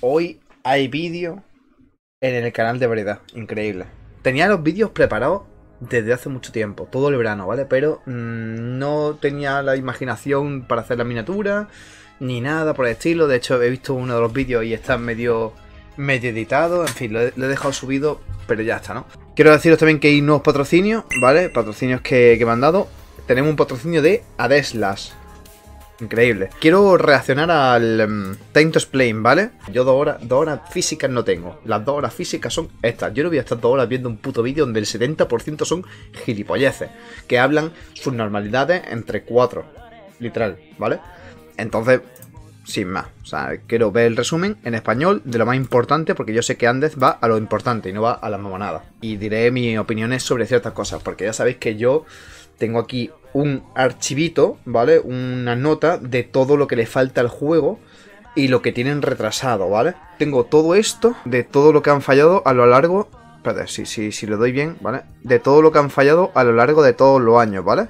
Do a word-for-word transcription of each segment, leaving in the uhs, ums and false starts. Hoy hay vídeo en el canal de variedad, increíble. Tenía los vídeos preparados desde hace mucho tiempo, todo el verano, ¿vale? Pero mmm, no tenía la imaginación para hacer la miniatura, ni nada por el estilo. De hecho, he visto uno de los vídeos y está medio, medio editado. En fin, lo he, lo he dejado subido, pero ya está, ¿no? Quiero deciros también que hay nuevos patrocinios, ¿vale? Patrocinios que, que me han dado. Tenemos un patrocinio de Adeslas. Increíble. Quiero reaccionar al um, Time to Explain, ¿vale? Yo dos horas, dos horas físicas no tengo. Las dos horas físicas son estas. Yo no voy a estar dos horas viendo un puto vídeo donde el setenta por ciento son gilipolleces. Que hablan sus normalidades entre cuatro. Literal, ¿vale? Entonces, sin más. O sea, quiero ver el resumen en español de lo más importante, porque yo sé que Anders va a lo importante y no va a las mamonadas. Y diré mis opiniones sobre ciertas cosas, porque ya sabéis que yo tengo aquí un archivito, ¿vale? Una nota de todo lo que le falta al juego y lo que tienen retrasado, ¿vale? Tengo todo esto de todo lo que han fallado a lo largo... Espérate, si, si, si lo doy bien, ¿vale? De todo lo que han fallado a lo largo de todos los años, ¿vale?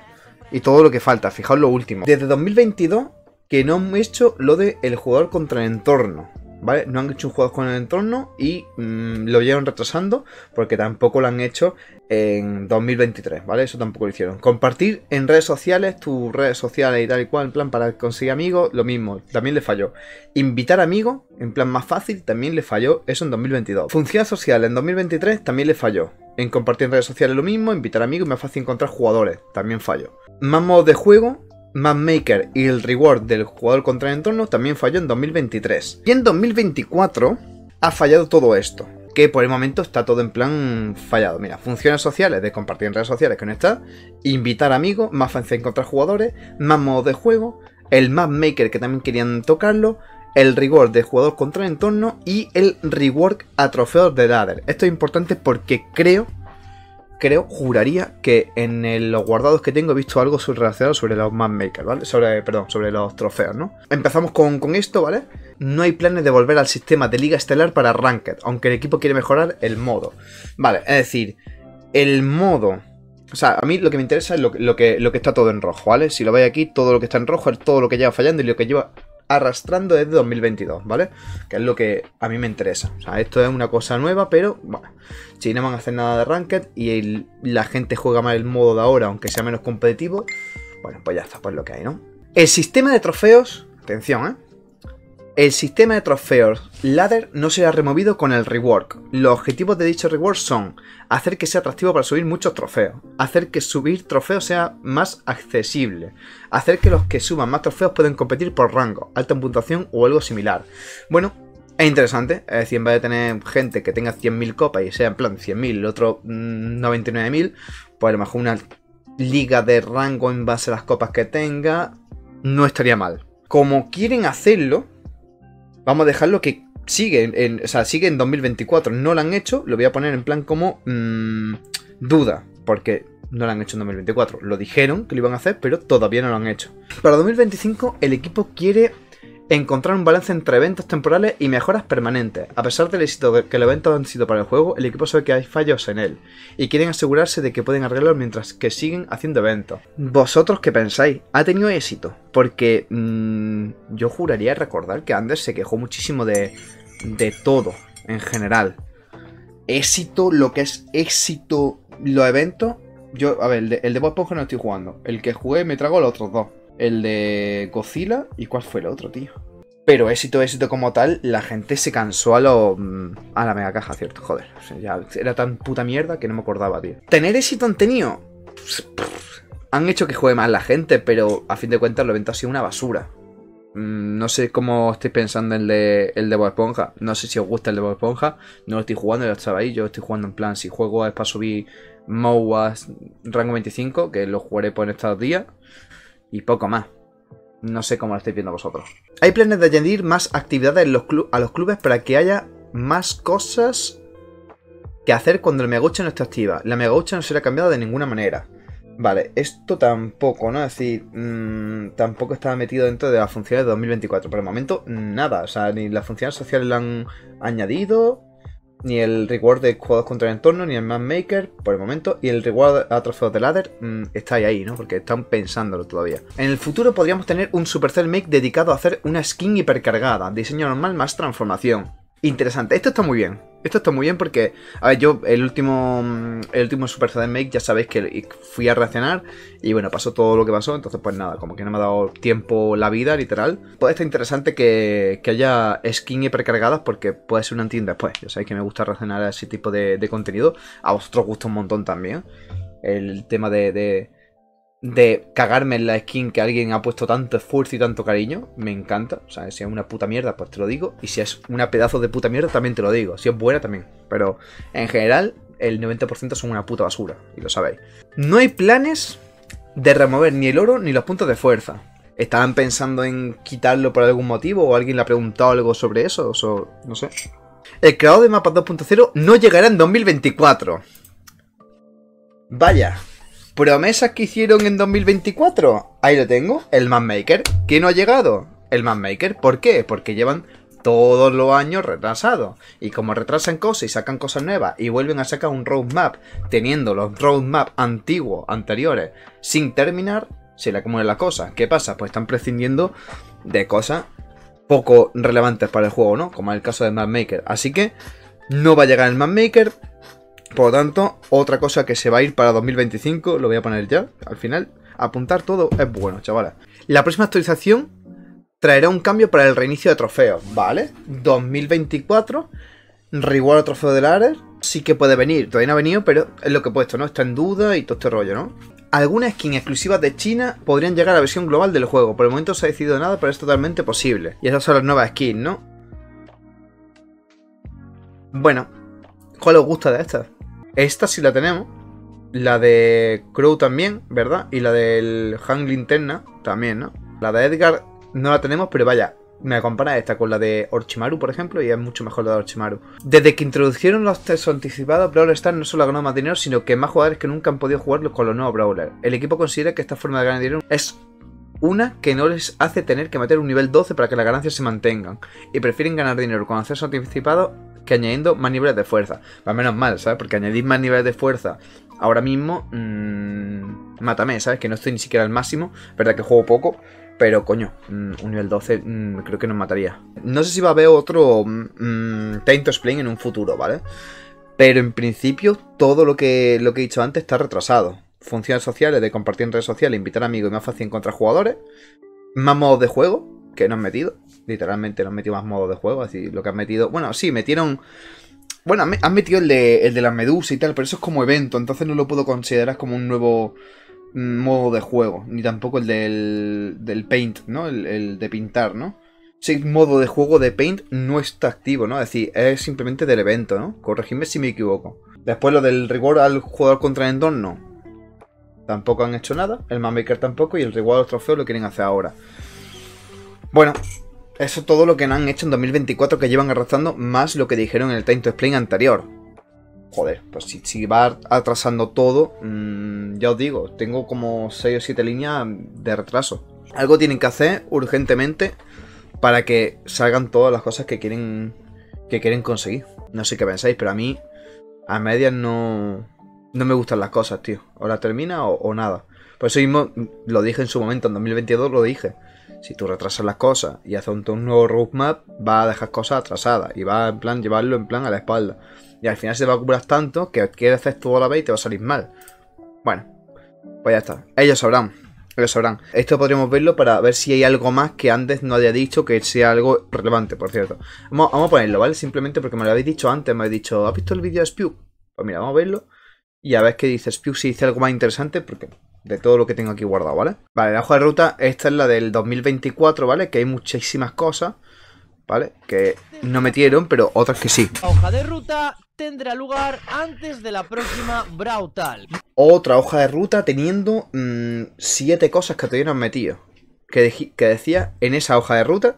Y todo lo que falta, fijaos lo último. Desde dos mil veintidós que no han hecho lo de el jugador contra el entorno, ¿vale? No han hecho un juego con el entorno y mmm, lo llevan retrasando porque tampoco lo han hecho en dos mil veintitrés, ¿vale? Eso tampoco lo hicieron. Compartir en redes sociales, tus redes sociales y tal y cual, en plan para conseguir amigos, lo mismo, también le falló. Invitar amigos, en plan más fácil, también le falló, eso en dos mil veintidós. Función social en dos mil veintitrés también le falló. En compartir en redes sociales lo mismo, invitar amigos, más fácil encontrar jugadores, también falló. Más modos de juego... Mapmaker y el reward del jugador contra el entorno también falló en dos mil veintitrés. Y en dos mil veinticuatro ha fallado todo esto, que por el momento está todo en plan fallado. Mira, funciones sociales de compartir en redes sociales que no está, invitar amigos, más fácil encontrar jugadores, más modos de juego, el Mapmaker que también querían tocarlo, el reward de jugador contra el entorno y el reward a trofeos de ladder. Esto es importante porque creo... Creo, juraría que en el, los guardados que tengo he visto algo relacionado sobre los mapmakers, ¿vale? Sobre, perdón, sobre los trofeos, ¿no? Empezamos con, con esto, ¿vale? No hay planes de volver al sistema de Liga Estelar para Ranked, aunque el equipo quiere mejorar el modo. Vale, es decir, el modo... O sea, a mí lo que me interesa es lo, lo, que, lo que está todo en rojo, ¿vale? Si lo veis aquí, todo lo que está en rojo es todo lo que lleva fallando y lo que lleva arrastrando desde dos mil veintidós, ¿vale? Que es lo que a mí me interesa. O sea, esto es una cosa nueva, pero bueno, si no van a hacer nada de Ranked y el, la gente juega mal el modo de ahora, aunque sea menos competitivo, bueno, pues ya está, pues lo que hay, ¿no? El sistema de trofeos, atención, ¿eh? El sistema de trofeos ladder no será removido con el rework. Los objetivos de dicho rework son hacer que sea atractivo para subir muchos trofeos, hacer que subir trofeos sea más accesible, hacer que los que suban más trofeos puedan competir por rango, alta en puntuación o algo similar. Bueno, es interesante, es decir, en vez de tener gente que tenga cien mil copas y sea en plan cien mil, el otro mmm, noventa y nueve mil, pues a lo mejor una liga de rango en base a las copas que tenga no estaría mal. Como quieren hacerlo... Vamos a dejarlo que sigue en, en, o sea, sigue en dos mil veinticuatro. No lo han hecho, lo voy a poner en plan como mmm, duda, porque no lo han hecho en dos mil veinticuatro. Lo dijeron que lo iban a hacer, pero todavía no lo han hecho. Para dos mil veinticinco el equipo quiere encontrar un balance entre eventos temporales y mejoras permanentes. A pesar del éxito que los eventos han sido para el juego, el equipo sabe que hay fallos en él y quieren asegurarse de que pueden arreglarlos mientras que siguen haciendo eventos. ¿Vosotros qué pensáis? ¿Ha tenido éxito? Porque mmm, yo juraría recordar que Anders se quejó muchísimo de, de todo en general. Éxito, lo que es éxito, los eventos. Yo, a ver, el de, el de Bob Esponja no estoy jugando. El que jugué me trago los otros dos. El de Godzilla, ¿y cuál fue el otro, tío? Pero éxito, éxito como tal, la gente se cansó a lo... a la mega caja, ¿cierto? Joder, o sea, ya era tan puta mierda que no me acordaba, tío. ¿Tener éxito han tenido? Han hecho que juegue más la gente, pero a fin de cuentas el evento ha sido una basura. No sé cómo estáis pensando en el de, el de Bob Esponja. No sé si os gusta el de Bob Esponja. No lo estoy jugando, ya estaba ahí. Yo estoy jugando en plan, si juego es para subir MOAs rango veinticinco, que lo jugaré por estos días. Y poco más. No sé cómo lo estáis viendo vosotros. Hay planes de añadir más actividades en los a los clubes para que haya más cosas que hacer cuando el megagucha no está activa. La megagucha no será cambiada de ninguna manera. Vale, esto tampoco, ¿no? Es decir, mmm, tampoco estaba metido dentro de las funciones de dos mil veinticuatro. Por el momento, nada. O sea, ni las funciones sociales la han añadido, ni el reward de jugadores contra el entorno, ni el Mapmaker, por el momento, y el reward a trofeos de ladder mmm, está ahí, ahí, ¿no? Porque están pensándolo todavía. En el futuro podríamos tener un Supercell Make dedicado a hacer una skin hipercargada, diseño normal más transformación. interesante. Esto está muy bien. Esto está muy bien porque, a ver, yo el último el último Super saiyan Make ya sabéis que fui a reaccionar y bueno, pasó todo lo que pasó, entonces pues nada, como que no me ha dado tiempo la vida, literal. Pues está interesante que, que haya skin y precargadas porque puede ser una anti después. Ya sabéis que me gusta reaccionar a ese tipo de, de contenido, a vosotros gusta un montón también. El tema de, de, de cagarme en la skin que alguien ha puesto tanto esfuerzo y tanto cariño, me encanta. O sea, si es una puta mierda, pues te lo digo. Y si es una pedazo de puta mierda, también te lo digo. Si es buena, también. Pero en general, el noventa por ciento son una puta basura. Y lo sabéis. No hay planes de remover ni el oro ni los puntos de fuerza. ¿Estaban pensando en quitarlo por algún motivo? ¿O alguien le ha preguntado algo sobre eso? O so, no sé. El creador de mapas dos punto cero no llegará en dos mil veinticuatro. Vaya. ¿Promesas que hicieron en dos mil veinticuatro? Ahí lo tengo, el Mapmaker. ¿Qué no ha llegado? El Mapmaker. ¿Por qué? Porque llevan todos los años retrasados. Y como retrasan cosas y sacan cosas nuevas y vuelven a sacar un roadmap, teniendo los roadmaps antiguos, anteriores, sin terminar, se le acumulan las cosas. ¿Qué pasa? Pues están prescindiendo de cosas poco relevantes para el juego, ¿no? Como en el caso del Mapmaker. Así que no va a llegar el Mapmaker. Por lo tanto, otra cosa que se va a ir para dos mil veinticinco, lo voy a poner ya, al final, apuntar todo es bueno, chavales. La próxima actualización traerá un cambio para el reinicio de trofeos, ¿vale? dos mil veinticuatro, reward trofeo de Ares, sí que puede venir, todavía no ha venido, pero es lo que he puesto, ¿no? Está en duda y todo este rollo, ¿no? Algunas skins exclusivas de China podrían llegar a la versión global del juego, por el momento no se ha decidido nada, pero es totalmente posible. Y esas son las nuevas skins, ¿no? Bueno, ¿cuál os gusta de estas? Esta sí la tenemos, la de Crow también, ¿verdad? Y la del Han Linterna también, ¿no? La de Edgar no la tenemos, pero vaya, me compara esta con la de Orochimaru, por ejemplo, y es mucho mejor la de Orochimaru. Desde que introdujeron los textos anticipados, Brawl Stars no solo ha ganado más dinero, sino que más jugadores que nunca han podido jugarlos con los nuevos Brawlers. El equipo considera que esta forma de ganar dinero es una que no les hace tener que meter un nivel doce para que las ganancias se mantengan, y prefieren ganar dinero con acceso anticipado que añadiendo más niveles de fuerza. Más menos mal, ¿sabes? Porque añadir más niveles de fuerza ahora mismo, mmm, mátame, ¿sabes? Que no estoy ni siquiera al máximo, verdad que juego poco, pero coño, mmm, un nivel doce mmm, creo que nos mataría. No sé si va a haber otro mmm, Time to Explain en un futuro, ¿vale? Pero en principio todo lo que, lo que he dicho antes está retrasado. Funciones sociales de compartir en redes sociales, invitar amigos y más fácil encontrar jugadores. Más modos de juego que no han metido, literalmente no han metido más modos de juego, así lo que han metido, bueno, sí, metieron, bueno, han metido el de, el de las medusas y tal, pero eso es como evento, entonces no lo puedo considerar como un nuevo modo de juego, ni tampoco el del, del paint, ¿no? El, el de pintar, ¿no? Ese modo de juego de paint no está activo, ¿no? Es decir, es simplemente del evento, ¿no? Corregidme si me equivoco. Después lo del reward al jugador contra el entorno, tampoco han hecho nada, el Mapmaker tampoco y el reward al trofeo lo quieren hacer ahora. Bueno, eso es todo lo que han hecho en dos mil veinticuatro que llevan arrastrando, más lo que dijeron en el Time to Explain anterior. Joder, pues si, si va atrasando todo, mmm, ya os digo, tengo como seis o siete líneas de retraso. Algo tienen que hacer urgentemente para que salgan todas las cosas que quieren, que quieren conseguir. No sé qué pensáis, pero a mí a medias no, no me gustan las cosas, tío. O la termina o, o nada. Por eso mismo lo dije en su momento, en dos mil veintidós lo dije. Si tú retrasas las cosas y haces un, un nuevo roadmap, vas a dejar cosas atrasadas y vas en plan llevarlo en plan a la espalda. Y al final se te va a acumular tanto que quieres hacer todo a la vez y te va a salir mal. Bueno, pues ya está. Ellos sabrán. Ellos sabrán. Esto podríamos verlo para ver si hay algo más que antes no haya dicho que sea algo relevante, por cierto. Vamos, vamos a ponerlo, ¿vale? Simplemente porque me lo habéis dicho antes. Me habéis dicho, ¿has visto el vídeo de Spiuk? Pues mira, vamos a verlo. Y a ver qué dice Spiuk, si dice algo más interesante, porque de todo lo que tengo aquí guardado, ¿vale? Vale, la hoja de ruta, esta es la del dos mil veinticuatro, ¿vale? Que hay muchísimas cosas, ¿vale? Que no metieron, pero otras que sí. La hoja de ruta tendrá lugar antes de la próxima Brawl Stars. Otra hoja de ruta teniendo mmm, siete cosas que todavía no han metido. Que, de que decía en esa hoja de ruta,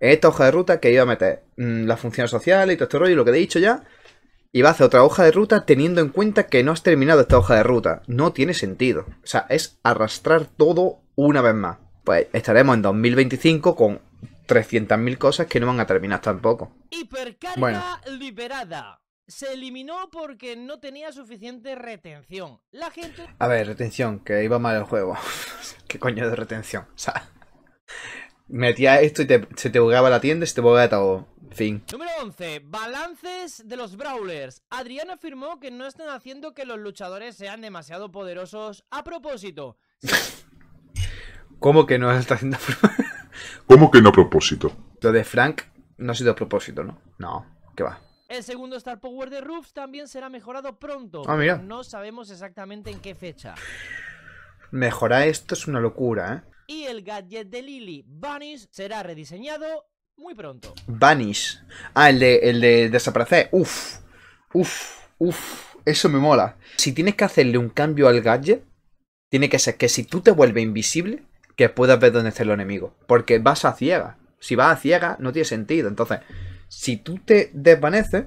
en esta hoja de ruta que iba a meter mmm, las funciones sociales y todo este rollo, lo que he dicho ya. Y va a hacer otra hoja de ruta teniendo en cuenta que no has terminado esta hoja de ruta. No tiene sentido. O sea, es arrastrar todo una vez más. Pues estaremos en dos mil veinticinco con trescientas mil cosas que no van a terminar tampoco. Hipercarga bueno. Liberada. Se eliminó porque no tenía suficiente retención. La gente... A ver, retención, que iba mal el juego. ¿Qué coño de retención? O sea, metía esto y te, se te bugueaba la tienda y se te bugueaba todo. Fin. Número once. Balances de los Brawlers. Adrián afirmó que no están haciendo que los luchadores sean demasiado poderosos a propósito. ¿Cómo que no está haciendo? ¿Cómo que no a propósito? Lo de Frank no ha sido a propósito, ¿no? No, ¿qué va? El segundo Star Power de Ruffs también será mejorado pronto. Ah, mira. Pero no sabemos exactamente en qué fecha. Mejorar esto es una locura, ¿eh? Y el gadget de Lily, Vanish, será rediseñado muy pronto. Vanish. Ah, el de, el de desaparecer. Uf, uf, uf. Eso me mola. Si tienes que hacerle un cambio al gadget, tiene que ser que si tú te vuelves invisible, que puedas ver dónde está el enemigo. Porque vas a ciega. Si vas a ciega, no tiene sentido. Entonces, si tú te desvaneces,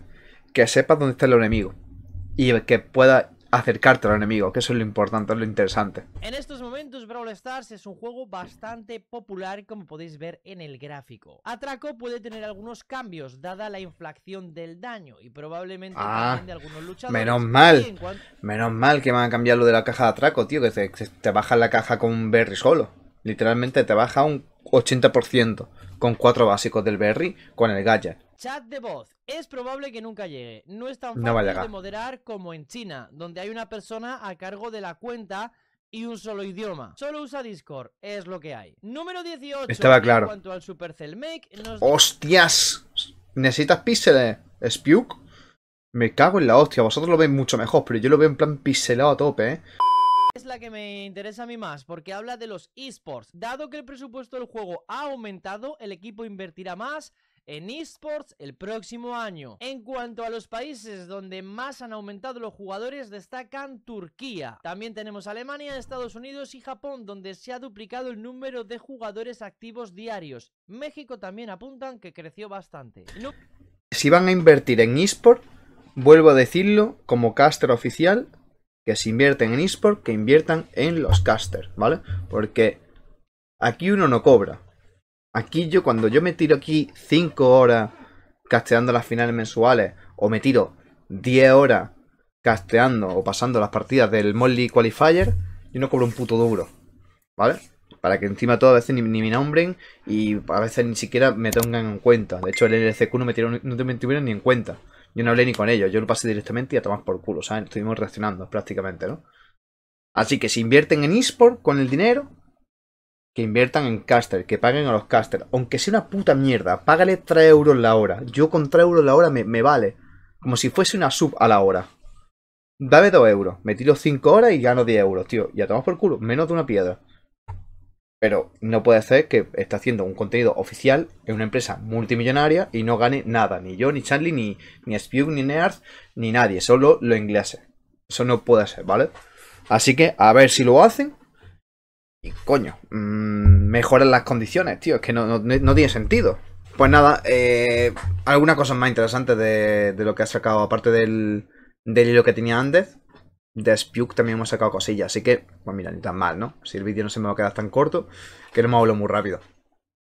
que sepas dónde está el enemigo. Y que puedas acercarte al enemigo, que eso es lo importante, es lo interesante. En estos momentos Brawl Stars es un juego bastante popular, como podéis ver en el gráfico. Atraco puede tener algunos cambios, dada la inflación del daño y probablemente ah, también de algunos luchadores. Menos mal, cuanto... menos mal que van a cambiar lo de la caja de atraco, tío, que te, te baja la caja con un berry solo. Literalmente te baja un ochenta por ciento con cuatro básicos del berry con el gadget. Chat de voz. Es probable que nunca llegue. No es tan fácil no de moderar como en China, donde hay una persona a cargo de la cuenta y un solo idioma. Solo usa Discord, es lo que hay. Número dieciocho. Estaba claro. En cuanto al Supercell Make, nos... ¡Hostias! ¿Necesitas píxeles, Spiuk? Me cago en la hostia. Vosotros lo veis mucho mejor, pero yo lo veo en plan pixelado a tope, ¿eh? Es la que me interesa a mí más, porque habla de los eSports. Dado que el presupuesto del juego ha aumentado, el equipo invertirá más en eSports el próximo año. En cuanto a los países donde más han aumentado los jugadores, destacan Turquía. También tenemos Alemania, Estados Unidos y Japón, donde se ha duplicado el número de jugadores activos diarios. México también apuntan que creció bastante. No... Si van a invertir en eSports, vuelvo a decirlo como caster oficial, que si invierten en eSports, que inviertan en los casters, ¿vale? Porque aquí uno no cobra. Aquí yo, cuando yo me tiro aquí cinco horas casteando las finales mensuales, o me tiro diez horas casteando o pasando las partidas del Molly Qualifier, yo no cobro un puto duro, ¿vale? Para que encima todo a veces ni, ni me nombren y a veces ni siquiera me tengan en cuenta. De hecho, el N L C Q no me tuvieron no ni en cuenta. Yo no hablé ni con ellos, yo lo pasé directamente y a tomar por culo, ¿sabes? Estuvimos reaccionando prácticamente, ¿no? Así que si invierten en eSport con el dinero... que inviertan en caster, que paguen a los casters. Aunque sea una puta mierda, págale tres euros la hora. Yo con tres euros la hora me, me vale. Como si fuese una sub a la hora. Dame dos euros. Me tiro cinco horas y gano diez euros, tío. Y a tomar por culo, menos de una piedra. Pero no puede ser que esté haciendo un contenido oficial en una empresa multimillonaria y no gane nada. Ni yo, ni Charlie, ni, ni Spiuk, ni Nearth, ni nadie. Solo los ingleses. Eso no puede ser, ¿vale? Así que a ver si lo hacen. Y coño, mmm, mejoran las condiciones, tío, es que no, no, no tiene sentido. Pues nada, eh, algunas cosas más interesantes de, de lo que ha sacado, aparte del, del hilo que tenía antes, de Spiuk también hemos sacado cosillas, así que, pues mira, ni tan mal, ¿no? Si el vídeo no se me va a quedar tan corto, que no me hablo muy rápido.